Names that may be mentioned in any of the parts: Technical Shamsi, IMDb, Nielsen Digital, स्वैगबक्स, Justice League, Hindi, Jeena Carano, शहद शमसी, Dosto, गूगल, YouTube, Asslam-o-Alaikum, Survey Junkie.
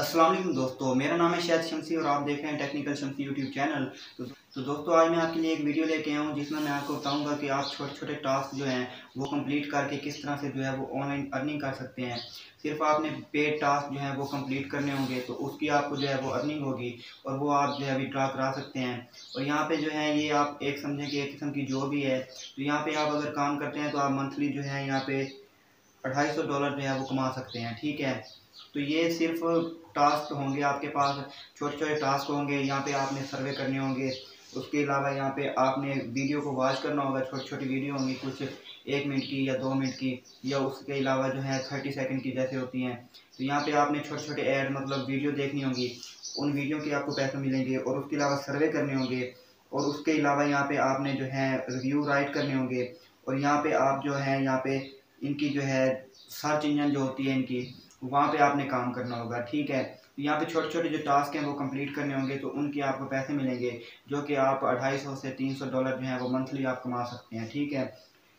अस्सलाम वालेकुम दोस्तों, मेरा नाम है शहद शमसी और आप देख रहे हैं टेक्निकल शमसी यूट्यूब चैनल। तो दोस्तों आज मैं आपके लिए एक वीडियो लेके आया हूँ जिसमें मैं आपको बताऊँगा कि आप छोटे छोटे टास्क जो हैं वो कंप्लीट करके किस तरह से जो है वो ऑनलाइन अर्निंग कर सकते हैं। सिर्फ आपने पेड टास्क जो है वो कंप्लीट करने होंगे तो उसकी आपको जो है वो अर्निंग होगी और वो आप जो है विड्रॉ करा सकते हैं। और यहाँ पे जो है ये आप एक समझें कि एक किस्म की जॉब भी है। तो यहाँ पे आप अगर काम करते हैं तो आप मंथली जो है यहाँ पे $250 जो है वो कमा सकते हैं, ठीक है। तो ये सिर्फ टास्क होंगे, आपके पास छोटे छोटे टास्क होंगे। यहाँ पे आपने सर्वे करने होंगे, उसके अलावा यहाँ पे आपने वीडियो को वॉच करना होगा। छोटी छोटी वीडियो होंगी, कुछ 1 मिनट की या 2 मिनट की, या उसके अलावा जो है 30 सेकंड की जैसे होती हैं। तो यहाँ पे आपने छोटे छोटे ऐड मतलब वीडियो देखनी होंगी, उन वीडियो के आपको पैसे मिलेंगे। और उसके अलावा सर्वे करने होंगे, और उसके अलावा यहाँ पर आपने जो है रिव्यू राइट करने होंगे। और यहाँ पर आप जो है यहाँ पर इनकी जो है सर्च इंजन जो होती है इनकी, वहाँ पे आपने काम करना होगा, ठीक है। यहाँ पे छोटे छोटे जो टास्क हैं वो कंप्लीट करने होंगे तो उनके आपको पैसे मिलेंगे, जो कि आप $250 से $300 जो हैं वो मंथली आप कमा सकते हैं, ठीक है।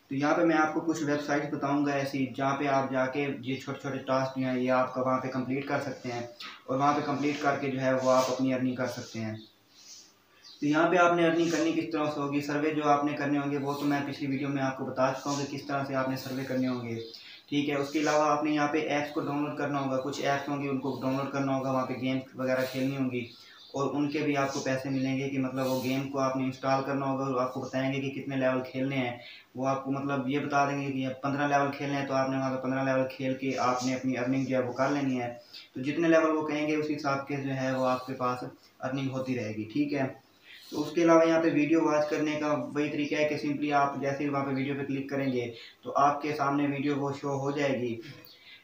तो यहाँ पे मैं आपको कुछ वेबसाइट्स बताऊंगा ऐसी जहाँ पे आप जाके ये छोटे छोटे टास्क जो हैं ये आपका वहाँ पर कंप्लीट कर सकते हैं और वहाँ पर कंप्लीट करके जो है वो आप अपनी अर्निंग कर सकते हैं। तो यहाँ पे आपने अर्निंग करनी किस तरह से होगी। सर्वे जो आपने करने होंगे वो तो मैं पिछली वीडियो में आपको बता चुका हूँ कि किस तरह से आपने सर्वे करने होंगे, ठीक है। उसके अलावा आपने यहाँ पे ऐप्स को डाउनलोड करना होगा, कुछ ऐप्स होंगी उनको डाउनलोड करना होगा, वहाँ पे गेम्स वगैरह खेलनी होंगी और उनके भी आपको पैसे मिलेंगे। कि मतलब वो गेम को आपने इंस्टॉल करना होगा और आपको बताएंगे कि कितने लेवल खेलने हैं। वो आपको मतलब ये बता देंगे कि 15 लेवल खेलने हैं तो आपने वहाँ पर 15 लेवल खेल के आपने अपनी अर्निंग जो है वो कर लेनी है। तो जितने लेवल वो कहेंगे उसी हिसाब के जो है वो आपके पास अर्निंग होती रहेगी, ठीक है। तो उसके अलावा यहाँ पे वीडियो वॉच करने का वही तरीका है कि सिंपली आप जैसे ही वहाँ पे वीडियो पे क्लिक करेंगे तो आपके सामने वीडियो वो शो हो जाएगी।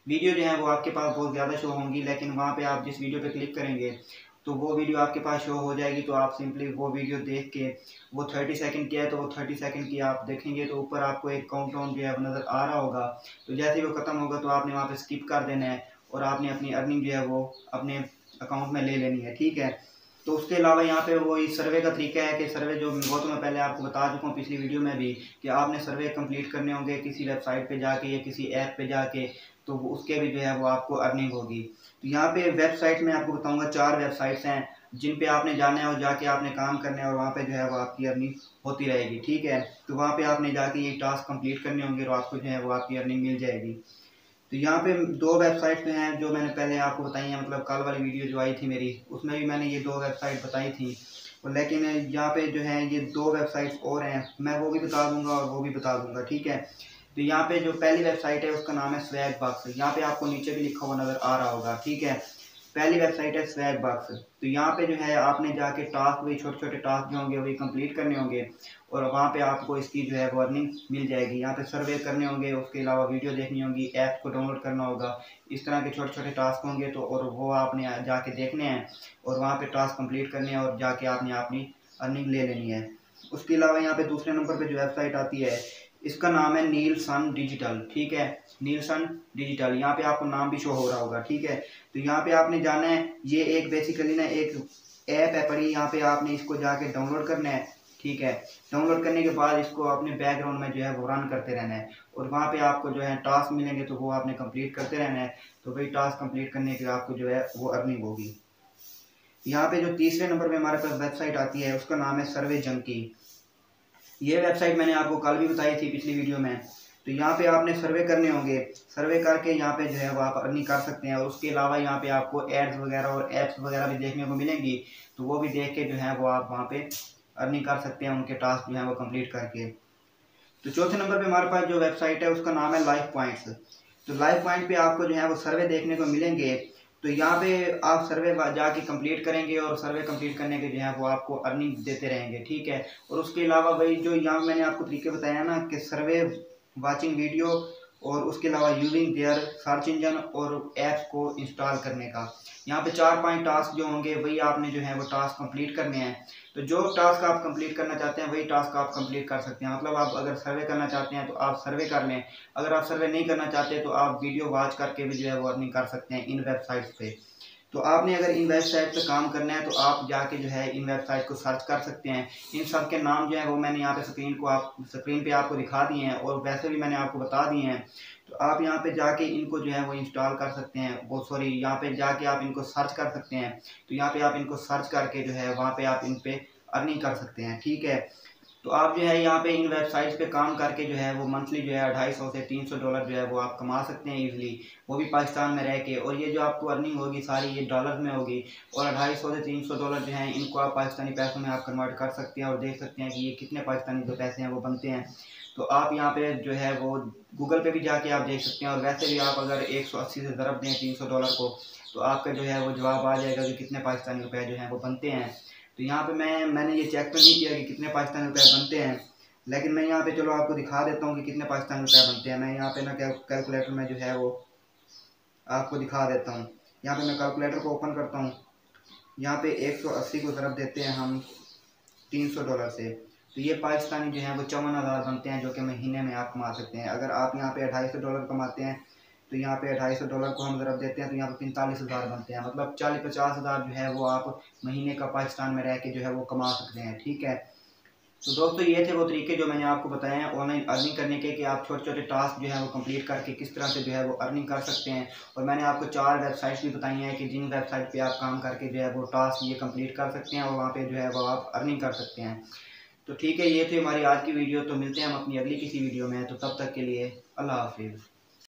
वीडियो जो है वो आपके पास बहुत ज़्यादा शो होंगी, लेकिन वहाँ पे आप जिस वीडियो पे क्लिक करेंगे तो वो वीडियो आपके पास शो हो जाएगी। तो आप सिंपली वो वीडियो देख के, वो 30 सेकंड की है तो वो 30 सेकंड की आप देखेंगे तो ऊपर आपको एक काउंटडाउन जो है नज़र आ रहा होगा। तो जैसे ही वो ख़त्म होगा तो आपने वहाँ पर स्किप कर देना है और आपने अपनी अर्निंग जो है वो अपने अकाउंट में ले लेनी है, ठीक है। तो उसके अलावा यहाँ पे वही सर्वे का तरीका है कि सर्वे जो वो तो मैं पहले आपको बता चुका हूँ पिछली वीडियो में भी कि आपने सर्वे कंप्लीट करने होंगे किसी वेबसाइट पे जाके या किसी ऐप पे जाके, तो उसके भी जो है वो आपको अर्निंग होगी। तो यहाँ पे वेबसाइट में आपको बताऊँगा 4 वेबसाइट्स हैं जिन पे आपने जाना है और जाके आपने काम करना है और वहाँ पे जो है वो आपकी अर्निंग होती रहेगी, ठीक है। तो वहाँ पर आपने जाके ये टास्क कम्प्लीट करने होंगे और आपको जो है वो आपकी अर्निंग मिल जाएगी। तो यहाँ पे 2 वेबसाइट हैं जो मैंने पहले आपको बताई हैं, मतलब कल वाली वीडियो जो आई थी मेरी उसमें भी मैंने ये 2 वेबसाइट बताई थी। और लेकिन यहाँ पे जो है ये 2 वेबसाइट्स और हैं, मैं वो भी बता दूंगा और वो भी बता दूंगा, ठीक है। तो यहाँ पे जो पहली वेबसाइट है उसका नाम है स्वैगबक्स। यहाँ पे आपको नीचे भी लिखा हुआ नज़र आ रहा होगा, ठीक है। पहली वेबसाइट है स्वैगबक्स। तो यहाँ पे जो है आपने जाके टास्क भी छोटे छोटे टास्क जो होंगे वही कंप्लीट करने होंगे और वहाँ पे आपको इसकी जो है अर्निंग मिल जाएगी। यहाँ पे सर्वे करने होंगे, उसके अलावा वीडियो देखनी होगी, ऐप को डाउनलोड करना होगा, इस तरह के छोटे छोटे टास्क होंगे। तो और वो आपने जाके देखने हैं और वहाँ पे टास्क कंप्लीट करने हैं और जाके आपने अपनी अर्निंग ले लेनी है। उसके अलावा यहाँ पे दूसरे नंबर पर जो वेबसाइट आती है इसका नाम है नीलसन डिजिटल, ठीक है। नीलसन डिजिटल, यहाँ पे आपको नाम भी शो हो रहा होगा, ठीक है। तो यहाँ पे आपने जाना है, ये एक बेसिकली ना एक ऐप है पड़ी, यहाँ पे आपने इसको जाके डाउनलोड करना है, ठीक है। डाउनलोड करने के बाद इसको अपने बैकग्राउंड में जो है वो रन करते रहना है और वहाँ पे आपको जो है टास्क मिलेंगे तो वो आपने कंप्लीट करते रहना है। तो वही टास्क कंप्लीट करने के आपको जो है वो अर्निंग होगी। यहाँ पे जो तीसरे नंबर पर हमारे पास वेबसाइट आती है उसका नाम है सर्वे जंकी। ये वेबसाइट मैंने आपको कल भी बताई थी पिछली वीडियो में। तो यहाँ पे आपने सर्वे करने होंगे, सर्वे करके यहाँ पे जो है वो आप अर्निंग कर सकते हैं। और उसके अलावा यहाँ पे आपको एड्स वगैरह और ऐप्स वगैरह भी देखने को मिलेंगी, तो वो भी देख के जो है वो आप वहाँ पे अर्निंग कर सकते हैं उनके टास्क जो है वो कंप्लीट करके। तो चौथे नंबर पर हमारे पास जो वेबसाइट है उसका नाम है LivePoints। तो LivePoint पर आपको जो है वो सर्वे देखने को मिलेंगे। तो यहाँ पे आप सर्वे जाके कंप्लीट करेंगे और सर्वे कंप्लीट करने के जो है वो आपको अर्निंग देते रहेंगे, ठीक है। और उसके अलावा वही जो यहाँ मैंने आपको तरीके बताया ना कि सर्वे, वाचिंग वीडियो और उसके अलावा यूजिंग देयर सर्च इंजन और ऐप्स को इंस्टॉल करने का, यहाँ पे 4-5 टास्क जो होंगे वही आपने जो है वो टास्क कंप्लीट करने हैं। तो जो टास्क आप कंप्लीट करना चाहते हैं वही टास्क आप कंप्लीट कर सकते हैं। मतलब आप अगर सर्वे करना चाहते हैं तो आप सर्वे कर लें, अगर आप सर्वे नहीं करना चाहते तो आप वीडियो वॉच करके भी जो है वो अर्निंग कर सकते हैं इन वेबसाइट्स पे। तो आपने अगर इन वेबसाइट पे काम करना है तो आप जाके जो है इन वेबसाइट को सर्च कर सकते हैं। इन सब के नाम जो है वो मैंने यहाँ पे स्क्रीन पे आपको दिखा दिए हैं और वैसे भी मैंने आपको बता दिए हैं। तो आप यहाँ पे जाके इनको जो है वो इंस्टॉल कर सकते हैं, वो सॉरी यहाँ पे जाके आप इनको सर्च कर सकते हैं। तो यहाँ पे आप इनको सर्च करके जो है वहाँ पे आप इन पे अर्निंग कर सकते हैं, ठीक है। तो आप जो है यहाँ पे इन वेबसाइट्स पे काम करके जो है वो मंथली जो है 250 से 300 डॉलर जो है वो आप कमा सकते हैं इजीली, वो भी पाकिस्तान में रह के। और ये जो आपको अर्निंग होगी सारी ये डॉलर में होगी और 250 से 300 डॉलर जो है इनको आप पाकिस्तानी पैसों में आप कन्वर्ट कर सकते हैं और देख सकते हैं कि ये कितने पाकिस्तानी जो पैसे हैं वो बनते हैं। तो आप यहाँ पे जो है वो गूगल पे भी जाके आप देख सकते हैं। और वैसे भी आप अगर 180 से ज़रब दें 300 डॉलर को तो आपका जो है वो जवाब आ जाएगा कि कितने पाकिस्तानी रुपये जो है वो बनते हैं। तो यहाँ पे मैंने ये चेक तो नहीं किया कि कितने पाकिस्तानी रुपये बनते हैं, लेकिन मैं यहाँ पे चलो आपको दिखा देता हूँ कि कितने पाकिस्तानी रुपये बनते हैं। मैं यहाँ पे ना कैलकुलेटर में जो है वो आपको दिखा देता हूँ। यहाँ पे मैं कैलकुलेटर को ओपन करता हूँ। यहाँ पे 180 को ज़रब देते हैं हम 300 डॉलर से, तो ये पाकिस्तानी जो है वो 54,000 बनते हैं जो कि महीने में आप कमा सकते हैं। अगर आप यहाँ पे 250 डॉलर कमाते हैं तो यहाँ पे 250 डॉलर को हम ज़रब देते हैं तो यहाँ पे 45,000 बनते हैं। मतलब 40-50,000 जो है वो आप महीने का पाकिस्तान में रह के जो है वो कमा सकते हैं, ठीक है। तो दोस्तों ये थे वो तरीके जो मैंने आपको बताए हैं ऑनलाइन अर्निंग करने के, कि आप छोटे छोटे टास्क जो है वो कंप्लीट करके किस तरह से जो है वो अर्निंग कर सकते हैं। और मैंने आपको 4 वेबसाइट्स भी बताई हैं कि जिन वेबसाइट पर आप काम करके जो है वो टास्क ये कम्प्लीट कर सकते हैं और वहाँ पर जो है वो आप अर्निंग कर सकते हैं। तो ठीक है, ये थी हमारी आज की वीडियो। तो मिलते हैं हम अपनी अगली किसी वीडियो में, तो तब तक के लिए अल्लाह हाफिज़।